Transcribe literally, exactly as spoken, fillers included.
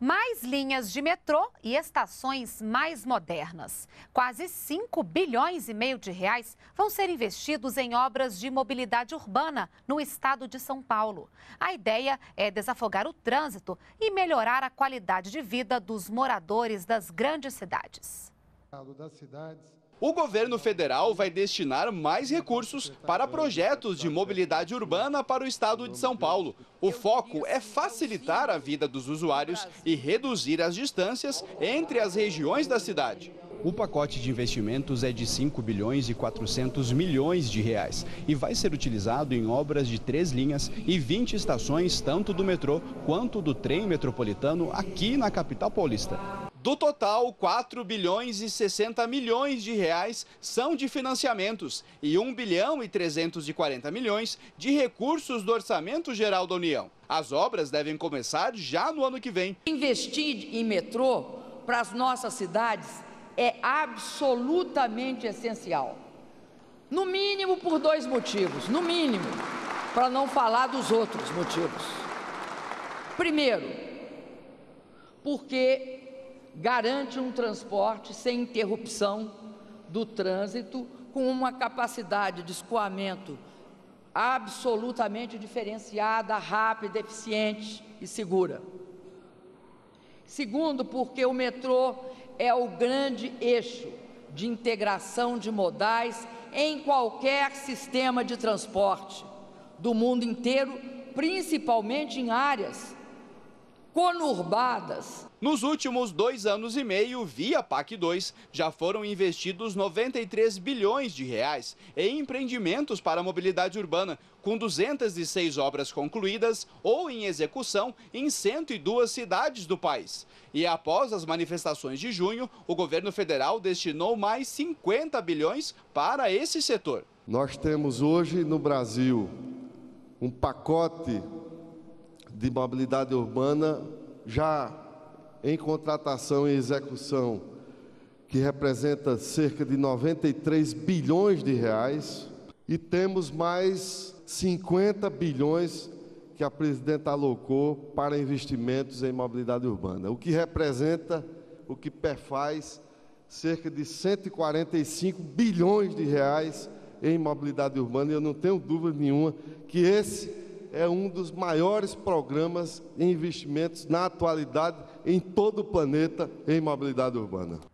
mais linhas de metrô e estações mais modernas. Quase cinco bilhões e meio de reais vão ser investidos em obras de mobilidade urbana no estado de São Paulo. A ideia é desafogar o trânsito e melhorar a qualidade de vida dos moradores das grandes cidades. O governo federal vai destinar mais recursos para projetos de mobilidade urbana para o estado de São Paulo. O foco é facilitar a vida dos usuários e reduzir as distâncias entre as regiões da cidade. O pacote de investimentos é de cinco bilhões e quatrocentos milhões de reais e vai ser utilizado em obras de três linhas e vinte estações, tanto do metrô quanto do trem metropolitano aqui na capital paulista. Do total, quatro bilhões e sessenta milhões de reais são de financiamentos e um bilhão e trezentos e quarenta milhões de recursos do Orçamento Geral da União. As obras devem começar já no ano que vem. Investir em metrô para as nossas cidades é absolutamente essencial. No mínimo por dois motivos, no mínimo, para não falar dos outros motivos. Primeiro, porque garante um transporte sem interrupção do trânsito, com uma capacidade de escoamento absolutamente diferenciada, rápida, eficiente e segura. Segundo, porque o metrô é o grande eixo de integração de modais em qualquer sistema de transporte do mundo inteiro, principalmente em áreas conurbadas. Nos últimos dois anos e meio, via PAC dois, já foram investidos noventa e três bilhões de reais em empreendimentos para a mobilidade urbana, com duzentas e seis obras concluídas ou em execução em cento e duas cidades do país. E após as manifestações de junho, o governo federal destinou mais cinquenta bilhões para esse setor. Nós temos hoje no Brasil um pacote de mobilidade urbana já em contratação e execução, que representa cerca de noventa e três bilhões de reais, e temos mais cinquenta bilhões que a presidenta alocou para investimentos em mobilidade urbana, o que representa, o que perfaz cerca de cento e quarenta e cinco bilhões de reais em mobilidade urbana, e eu não tenho dúvida nenhuma que esse é um dos maiores programas em investimentos na atualidade em todo o planeta em mobilidade urbana.